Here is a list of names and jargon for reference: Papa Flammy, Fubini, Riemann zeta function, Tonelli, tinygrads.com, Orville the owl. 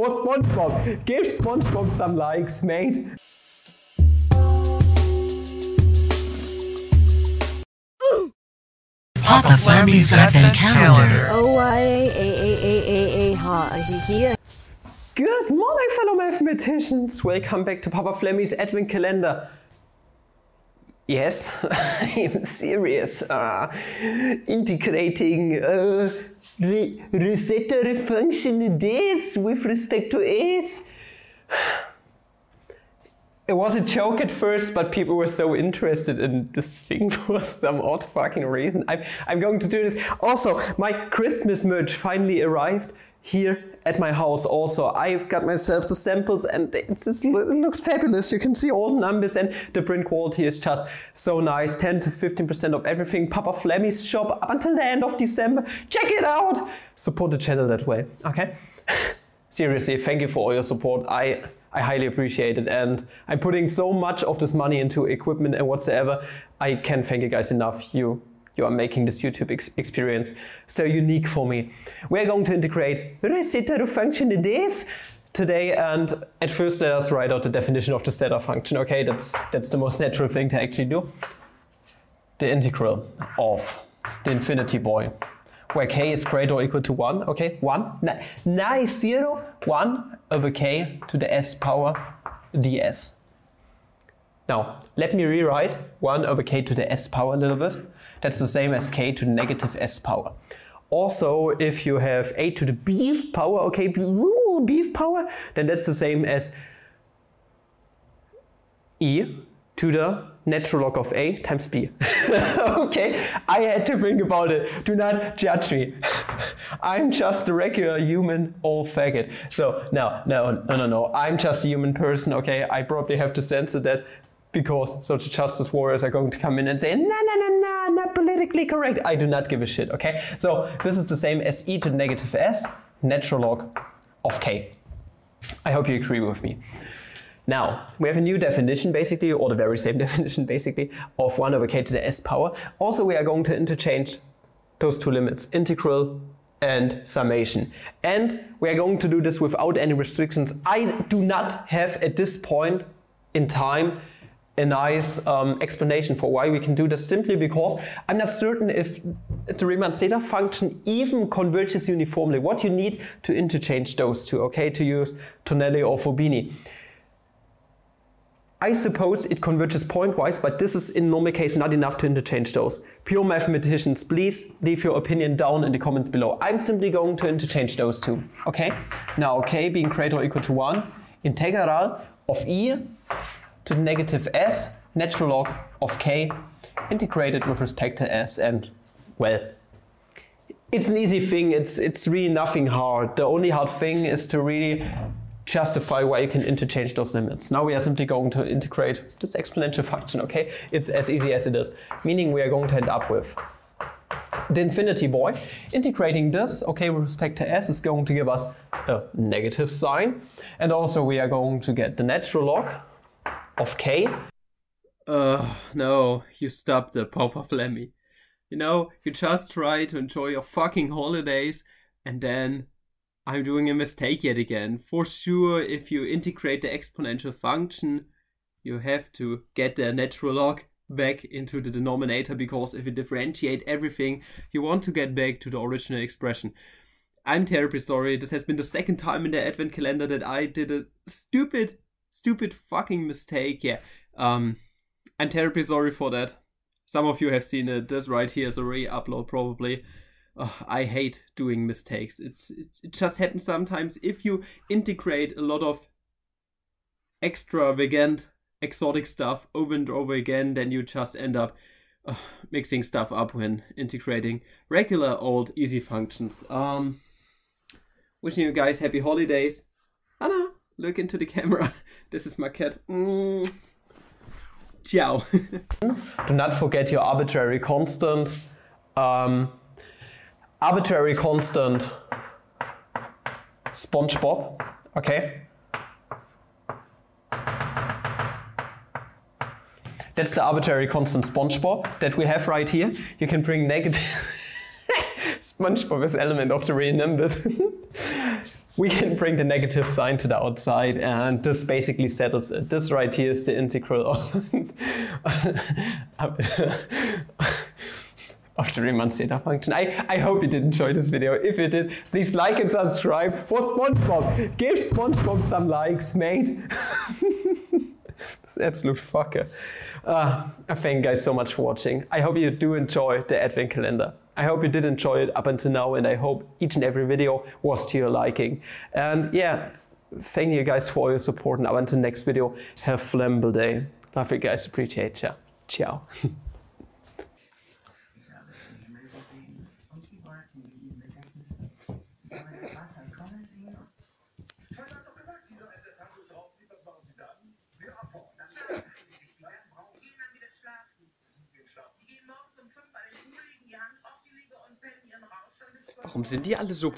for SpongeBob. Give SpongeBob some likes, mate. Papa Flammy's advent calendar. Here. Good morning, fellow mathematicians. Welcome back to Papa Flammy's advent calendar. Yes, I'm serious. Integrating zeta function this with respect to s. It was a joke at first, but people were so interested in this thing for some odd fucking reason. I'm going to do this. Also, my Christmas merch finally arrived here at my house. Also, I've got myself the samples and it looks fabulous. You can see all the numbers and the print quality is just so nice. 10 to 15% of everything. Papa Flammy's shop up until the end of December. Check it out. Support the channel that way, okay? Seriously, thank you for all your support. I highly appreciate it, and I'm putting so much of this money into equipment and whatsoever. I can't thank you guys enough. You are making this YouTube experience so unique for me. We're going to integrate zeta function this today, and at first let us write out the definition of the zeta function. Okay, that's the most natural thing to actually do. The integral of the infinity boy, where k is greater or equal to 1, okay, 1, now is 0, 1 over k to the s power ds. Now, let me rewrite 1 over k to the s power a little bit. That's the same as k to the negative s power. Also, if you have a to the beef power, okay, beef power, then that's the same as e to the natural log of a times b. Okay, I had to think about it. Do not judge me. I'm just a regular human old faggot. So no. I'm just a human person, okay? I probably have to censor that because social justice warriors are going to come in and say, no, not politically correct. I do not give a shit, okay? So this is the same as e to the negative s, natural log of k. I hope you agree with me. Now, we have a new definition basically, or the very same definition basically, of 1 over k to the s power. Also, we are going to interchange those two limits, integral and summation. And we are going to do this without any restrictions. I do not have at this point in time a nice explanation for why we can do this, simply because I'm not certain if the Riemann zeta function even converges uniformly. What you need to interchange those two, okay, to use Tonelli or Fubini. I suppose it converges point-wise, but this is in normal case not enough to interchange those. Pure mathematicians, please leave your opinion down in the comments below. I'm simply going to interchange those two, okay? Now, k being greater or equal to 1, integral of e to the negative s, natural log of k, integrated with respect to s, and, well, it's an easy thing. It's really nothing hard. The only hard thing is to really justify why you can interchange those limits. Now we are simply going to integrate this exponential function, okay? It's as easy as it is, meaning we are going to end up with the infinity boy. Integrating this, okay, with respect to s is going to give us a negative sign, and also we are going to get the natural log of k. No, you stopped the Papa Flammy. You know, you just try to enjoy your fucking holidays, and then I'm doing a mistake yet again. For sure, if you integrate the exponential function, you have to get the natural log back into the denominator, because if you differentiate everything, you want to get back to the original expression. I'm terribly sorry. This has been the second time in the advent calendar that I did a stupid fucking mistake. Yeah, I'm terribly sorry for that. Some of you have seen it. This right here is a re-upload probably. Oh, I hate doing mistakes. It just happens sometimes. If you integrate a lot of extravagant, exotic stuff over and over again, then you just end up mixing stuff up when integrating regular old easy functions. Wishing you guys happy holidays. Anna, look into the camera. This is my cat. Ciao. Do not forget your arbitrary constant. Arbitrary constant SpongeBob, okay? That's the arbitrary constant SpongeBob that we have right here. You can bring negative SpongeBob as element of the real numbers. we can bring the negative sign to the outside, and this basically settles it. This right here is the integral of the Riemann zeta function. I hope you did enjoy this video. If you did, please like and subscribe for SpongeBob. Give SpongeBob some likes, mate. This is absolute fucker. I thank you guys so much for watching. I hope you do enjoy the Advent calendar. I hope you did enjoy it up until now, and I hope each and every video was to your liking. And yeah, thank you guys for all your support, and up until next video, have a flammable day. Love you guys, appreciate ya. Ciao. Warum sind die alle so